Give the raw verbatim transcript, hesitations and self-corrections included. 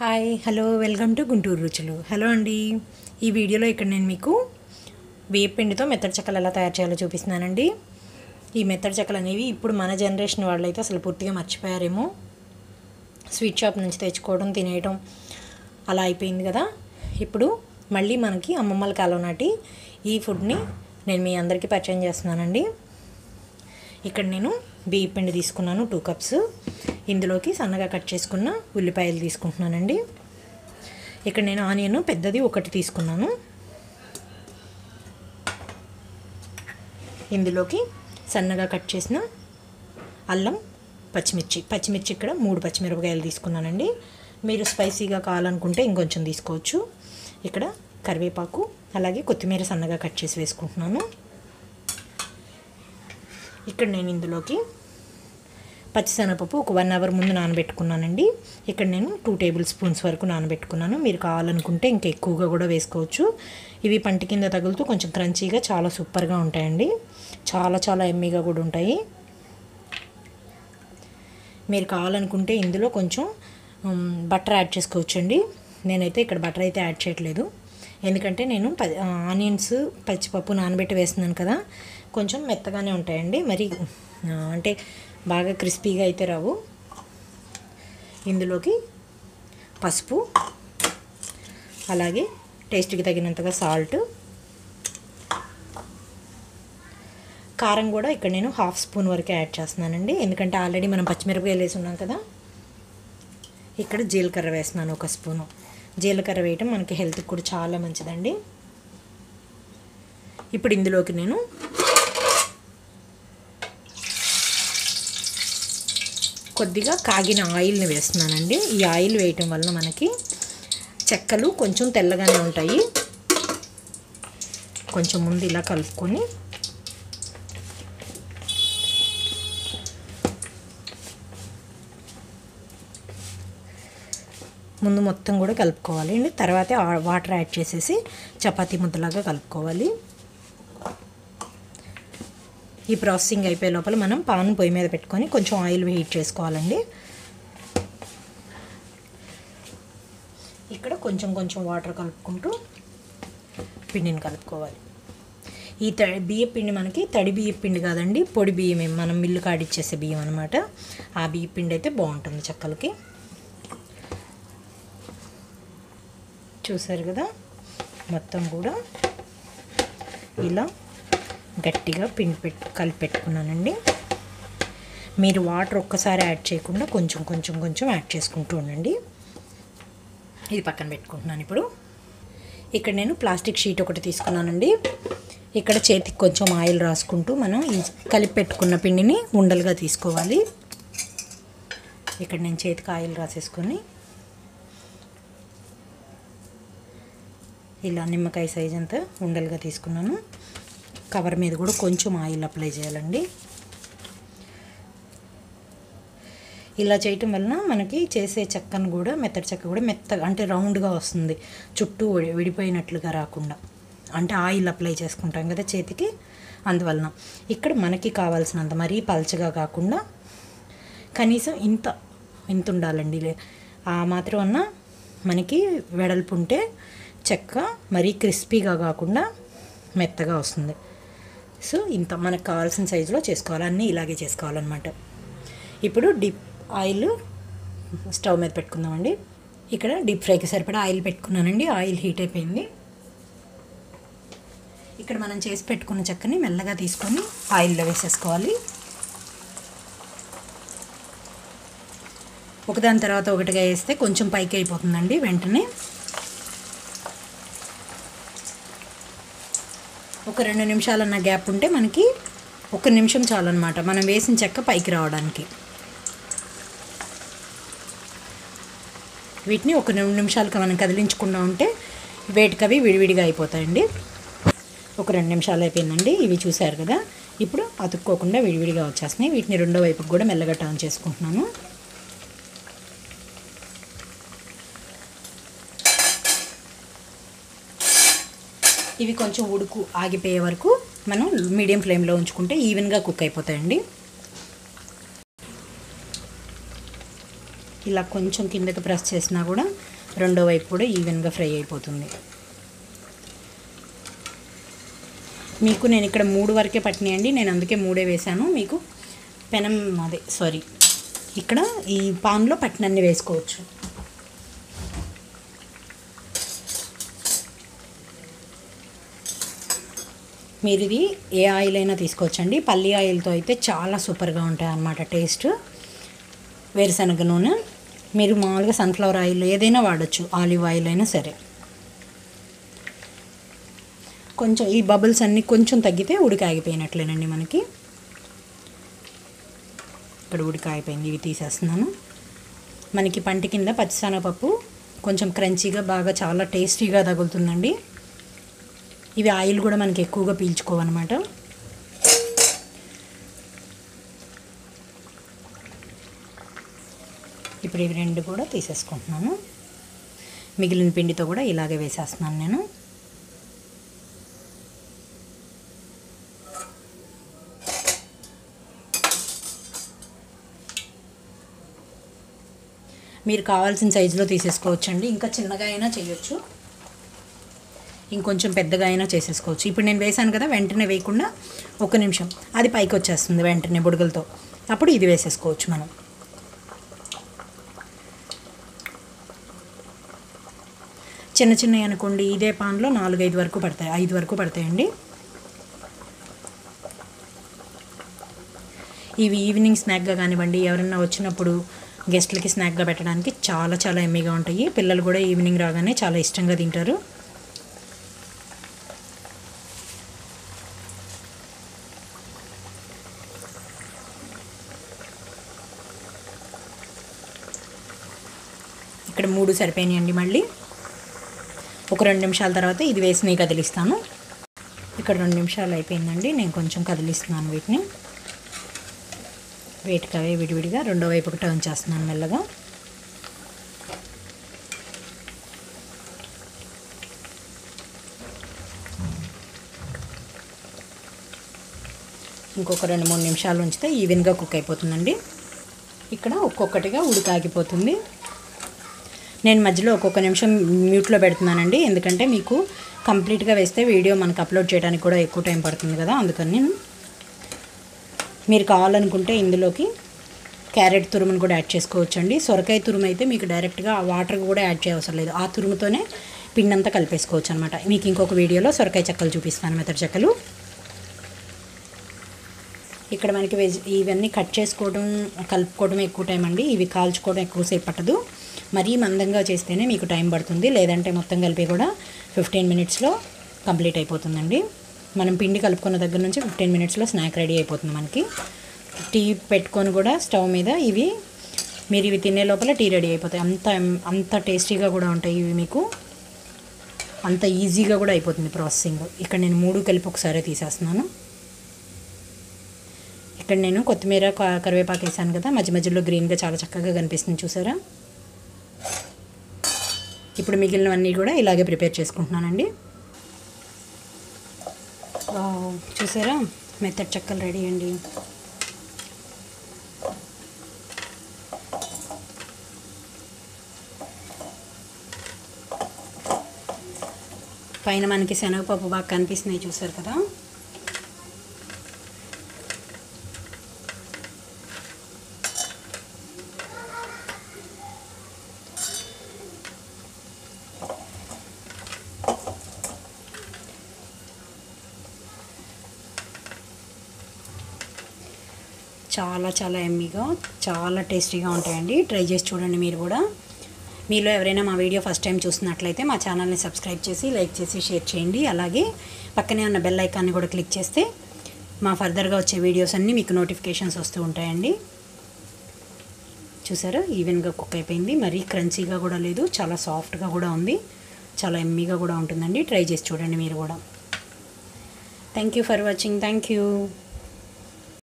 Hi hello welcome to Guntur Ruchulu. Hello अंडी ई video इक्कड़ नेनु मीकु वेपिंडितो मेथड चक्कलु एला तयार चेयालो चूपिस्तुन्नानंडी। ई मेथड चक्कलु अनेवी इप्पुडु मन जनरेशन वाळ्ळैते असलु पूर्तिगा मर्चिपोयारेमो, स्वीट शॉप नुंचि तेच्चुकोवडं तिनेयडं अला अयिपोयिंది कदा। इप्पुडु मళ్ళీ मनकी अम्मम्मल कालं नाटी ई फुड नि नेनु मी अंदरिकी परिचయం చేస్తున్నానండి। ఇక్కడ నేను బియ్య పిండి తీసుకున్నాను टू కప్స్, ఇందులోకి సన్నగా కట్ చేసుకున్న ఉల్లిపాయలు తీసుకుంటున్నానండి। ఇక్కడ నేను ఆనియన్ పెద్దది ఒకటి తీసుకున్నాను, ఇందులోకి సన్నగా కట్ చేసిన అల్లం, పచ్చిమిర్చి పచ్చిమిర్చి ఇక్కడ మూడు పచ్చిమిరపకాయలు తీసుకున్నానండి। మీరు స్పైసీగా కావాలనుకుంటే ఇంకొంచెం తీసుకోవచ్చు। ఇక్కడ కరివేపాకు అలాగే కొత్తిమీర సన్నగా కట్ చేసి వేసుకుంటున్నాను। ఇక్కడ నేను ఇందులోకి పచ్చిశనగపప్పు ఒక వన్ అవర్ ముందు నానబెట్టుకున్నానండి। ఇక్కడ నేను టూ టేబుల్ స్పూన్స్ వరకు నానబెట్టుకున్నాను, మీరు కావాలనుకుంటే ఇంకా ఎక్కువగా కూడా వేసుకోవచ్చు। ఇవి పంటి కింద తగులుతూ కొంచెం క్రంచీగా చాలా సూపర్గా ఉంటాయండి, చాలా చాలా ఎమ్మీగా కూడా ఉంటాయి। మీరు కావాలనుకుంటే ఇందులో కొంచెం బటర్ యాడ్ చేసుకోవచ్చండి, నేనైతే ఇక్కడ బటర్ అయితే యాడ్ చేయట్లేదు, ఎందుకంటే నేను ఆనియన్స్ పచ్చిపప్పు నానబెట్టి వేస్తున్నాను కదా, కొంచెం మెత్తగానే ఉంటాయండి, మరి అంటే బాగా క్రిస్పీగా అయితే రావు। ఇందులోకి పసుపు అలాగే టేస్ట్కి తగినంతగా సాల్ట్, కారం కూడా ఇక్కడ నేను హాఫ్ స్పూన్ వరకు యాడ్ చేస్తున్నానండి, ఎందుకంటే ఆల్రెడీ మనం పచ్చిమిరపకాయలు వేసి ఉన్నాం కదా। ఇక్కడ జీలకర్ర వేస్తున్నాను ఒక స్పూను, జీలకర్ర వేయటం మనకి హెల్త్కి కూడా చాలా మంచిదండి। ఇప్పుడు ఇందులోకి నేను కొద్దిగా కాగిన ఆయిల్ని వేస్తున్నానండి। ఈ ఆయిల్ వేయటం వల్ల మనకి చెక్కలు కొంచెం తెల్లగానే ఉంటాయి। కొంచెం ముందు ఇలా కలుపుకొని ముందు మొత్తం కూడా కలుపుకోవాలి అండి, తర్వాత వాటర్ యాడ్ చేసేసి చపాతీ ముద్దలాగా కలుపుకోవాలి। ఈ ప్రాసెసింగ్ అయిపోయే లోపల మనం పాన్ పొయ్యి మీద పెట్టుకొని కొంచెం ఆయిల్ హీట్ చేసుకోవాలండి। ఇక్కడ కొంచెం కొంచెం వాటర్ కలుపుకుంటూ పిండిని కలుపుకోవాలి। ఈ తడి బియ్య పిండి మనకి తడి బియ్య పిండి కాదండి, పొడి బియ్యమే, మనం మిల్లు కాడిచ్చేసే బియ్యం అనమాట। ఆ బియ్య పిండి అయితే బాగుంటుంది చెక్కలకి, చూసారు కదా। మొత్తం కూడా ఇలా గట్టిగా పిండి పెట్టు కలిపెట్టుకున్నానండి। మీరు వాటర్ ఒక్కసారి యాడ్ చేయకుండా కొంచెం కొంచెం కొంచెం యాడ్ చేసుకుంటూ ఉండండి। ఇది పక్కన పెట్టుకుంటున్నాను। ఇప్పుడు ఇక్కడ నేను ప్లాస్టిక్ షీట్ ఒకటి తీసుకున్నానండి, ఇక్కడ చేతికి కొంచెం ఆయిల్ రాసుకుంటూ మనం ఈ కలిపెట్టుకున్న పిండిని ఉండలుగా తీసుకోవాలి। ఇక్కడ నేను చేతికి ఆయిల్ రాసేసుకొని ఇలా నిమ్మకాయ సైజ్ అంతా ఉండలుగా తీసుకున్నాను। కవర్ మీద కూడా కొంచెం ఆయిల్ అప్లై చేయాలండి। ఇలా చేయటం వలన మనకి చేసే చెక్కను కూడా మెత్తటి చెక్క కూడా మెత్తగా అంటే రౌండ్గా వస్తుంది, చుట్టూ విడిపోయినట్లుగా రాకుండా, అంటే ఆయిల్ అప్లై చేసుకుంటాం కదా చేతికి, అందువలన ఇక్కడ మనకి కావాల్సినంత మరీ పల్చగా కాకుండా కనీసం ఇంత ఇంత ఉండాలండి। ఆ మాత్రం అన్న మనకి వెడల్పు ఉంటే చెక్క మరీ క్రిస్పీగా కాకుండా మెత్తగా వస్తుంది। సో ఇంత మనకు కావాల్సిన సైజులో చేసుకోవాలి, అన్నీ ఇలాగే చేసుకోవాలన్నమాట। ఇప్పుడు డీప్ ఆయిల్ స్టవ్ మీద పెట్టుకుందామండి। ఇక్కడ డీప్ ఫ్రైకి సరిపడా ఆయిల్ పెట్టుకున్నానండి, ఆయిల్ హీట్ అయిపోయింది। ఇక్కడ మనం చేసి పెట్టుకున్న చెక్కని మెల్లగా తీసుకొని ఆయిల్లో వేసేసుకోవాలి, ఒకదాని తర్వాత ఒకటిగా వేస్తే కొంచెం పైకి అయిపోతుందండి వెంటనే। ఒక రెండు నిమిషాలన్న గ్యాప్ ఉంటే మనకి ఒక నిమిషం చాలన్నమాట మనం వేసిన చెక్క పైకి రావడానికి। వీటిని ఒక రెండు నిమిషాలకి మనం కదిలించకుండా ఉంటే వేటికవి విడివిడిగా అయిపోతాయండి। ఒక రెండు నిమిషాలు అయిపోయిందండి, ఇవి చూశారు కదా, ఇప్పుడు అతుక్కోకుండా విడివిడిగా వచ్చేస్తున్నాయి। వీటిని రెండో వైపుకి కూడా మెల్లగా టర్న్ చేసుకుంటున్నాను। ఇవి కొంచెం ఉడుకు ఆగిపోయే వరకు మనం మీడియం ఫ్లేమ్లో ఉంచుకుంటే ఈవెన్గా కుక్ అయిపోతాయండి। ఇలా కొంచెం కిందకి ప్రెస్ చేసినా కూడా రెండో వైపు కూడా ఈవెన్ గా ఫ్రై అయిపోతుంది. మీకు నేను ఇక్కడ మూడు వరకే పట్టినాయండి, నేను అందుకే మూడే వేసాను. మీకు పెనం అదే సారీ ఇక్కడ ఈ పాన్లో పట్టినన్ని వేసుకోవచ్చు. మీరు ఇది ఏ ఆయిల్ అయినా తీసుకోవచ్చండి, పల్లి ఆయిల్తో అయితే చాలా సూపర్గా ఉంటాయి అన్నమాట టేస్ట్. వేరుశనగ నూనె, మీరు మామూలుగా సన్ఫ్లవర్ ఆయిల్ ఏదైనా వాడచ్చు, ఆలివ్ ఆయిల్ అయినా సరే. కొంచెం ఈ బబుల్స్ అన్నీ కొంచెం తగ్గితే ఉడికాగిపోయినట్లేనండి మనకి. ఇక్కడ ఉడికాగిపోయింది, ఇవి తీసేస్తున్నాను. మనకి పంట కింద పచ్చిశనగపప్పు కొంచెం క్రంచీగా బాగా చాలా టేస్టీగా తగులుతుందండి. ఇవి ఆయిల్ కూడా మనకి ఎక్కువగా పీల్చుకోవన్నమాట. ఇప్పుడు ఇవి రెండు కూడా తీసేసుకుంటున్నాను. మిగిలిన పిండితో కూడా ఇలాగే వేసేస్తున్నాను నేను. మీరు కావాల్సిన సైజులో తీసేసుకోవచ్చండి, ఇంకా చిన్నగా అయినా చేయొచ్చు, ఇంకొంచెం పెద్దగా అయినా చేసేసుకోవచ్చు. ఇప్పుడు నేను వేసాను కదా, వెంటనే వేయకుండా ఒక నిమిషం అది పైకి వచ్చేస్తుంది వెంటనే బుడగలతో, అప్పుడు ఇది వేసేసుకోవచ్చు మనం. చిన్న చిన్నవి అనుకోండి ఇదే పాన్లో నాలుగైదు వరకు పడతాయి, ఐదు వరకు పడతాయండి. ఇవి ఈవినింగ్ స్నాక్గా కానివ్వండి, ఎవరైనా వచ్చినప్పుడు గెస్ట్లకి స్నాక్గా పెట్టడానికి చాలా చాలా ఎమ్మీగా ఉంటాయి. పిల్లలు కూడా ఈవినింగ్ రాగానే చాలా ఇష్టంగా తింటారు. ఇక్కడ మూడు సరిపోయినాయండి. మళ్ళీ ఒక రెండు నిమిషాల తర్వాత ఇది వేసి కదిలిస్తాను. ఇక్కడ రెండు నిమిషాలు అయిపోయిందండి, నేను కొంచెం కదిలిస్తున్నాను వీటిని. వీటికి అవే విడివిడిగా రెండో వైపుకి టర్న్ చేస్తున్నాను మెల్లగా. ఇంకొక రెండు మూడు నిమిషాలు ఉంచితే ఈవెన్గా కుక్ అయిపోతుందండి. ఇక్కడ ఒక్కొక్కటిగా ఉడికాగిపోతుంది. నేను మధ్యలో ఒక్కొక్క నిమిషం మ్యూట్లో పెడుతున్నానండి, ఎందుకంటే మీకు కంప్లీట్గా వేస్తే వీడియో మనకు అప్లోడ్ చేయడానికి కూడా ఎక్కువ టైం పడుతుంది కదా, అందుకని నేను. మీరు కావాలనుకుంటే ఇందులోకి క్యారెట్ తురుమును కూడా యాడ్ చేసుకోవచ్చండి. సొరకాయ తురుము అయితే మీకు డైరెక్ట్గా వాటర్ కూడా యాడ్ చేయవసరం లేదు, ఆ తురుముతోనే పిండంతా కలిపేసుకోవచ్చు అనమాట. మీకు ఇంకొక వీడియోలో సొరకాయ చెక్కలు చూపిస్తాను, మెత్తటి చెక్కలు. ఇక్కడ మనకి వెజ్ ఇవన్నీ కట్ చేసుకోవడం కలుపుకోవడం ఎక్కువ టైం అండి, ఇవి కాల్చుకోవడం ఎక్కువసేపు పట్టదు. మరీ మందంగా చేస్తేనే మీకు టైం పడుతుంది, లేదంటే మొత్తం కలిపి కూడా ఫిఫ్టీన్ మినిట్స్లో కంప్లీట్ అయిపోతుందండి. మనం పిండి కలుపుకున్న దగ్గర నుంచి ఫిఫ్టీన్ మినిట్స్లో స్నాక్ రెడీ అయిపోతుంది మనకి. టీ పెట్టుకొని కూడా స్టవ్ మీద ఇవి మీరు ఇవి తినే లోపల టీ రెడీ అయిపోతాయి. అంత అంత టేస్టీగా కూడా ఉంటాయి ఇవి, మీకు అంత ఈజీగా కూడా అయిపోతుంది ప్రాసెసింగ్. ఇక్కడ నేను మూడు కలిపి ఒకసారి తీసేస్తున్నాను. ఇక్కడ నేను కొత్తిమీర కరివేపాకు వేసాను కదా, మధ్య మధ్యలో గ్రీన్గా చాలా చక్కగా కనిపిస్తుంది చూసారా. ఇప్పుడు మిగిలినవన్నీ కూడా ఇలాగే ప్రిపేర్ చేసుకుంటున్నానండి. చూసారా మెత్తటి చెక్కలు రెడీ అండి. పైన మనకి శనగపప్పు బాగా కనిపిస్తున్నాయి చూసారు కదా. చాలా చాలా ఎమ్మీగా చాలా టేస్టీగా ఉంటాయండి, ట్రై చేసి చూడండి మీరు కూడా. మీలో ఎవరైనా మా వీడియో ఫస్ట్ టైం చూసినట్లయితే మా ఛానల్ని సబ్స్క్రైబ్ చేసి లైక్ చేసి షేర్ చేయండి. అలాగే పక్కనే ఉన్న బెల్ ఐకాన్ని కూడా క్లిక్ చేస్తే మా ఫర్దర్గా వచ్చే వీడియోస్ అన్నీ మీకు నోటిఫికేషన్స్ వస్తూ ఉంటాయండి. చూసారా ఈవెన్గా కుక్ అయిపోయింది, మరీ క్రంచీగా కూడా లేదు, చాలా సాఫ్ట్గా కూడా ఉంది, చాలా ఎమ్మీగా కూడా ఉంటుందండి. ట్రై చేసి చూడండి మీరు కూడా. Thank you for watching, thank you.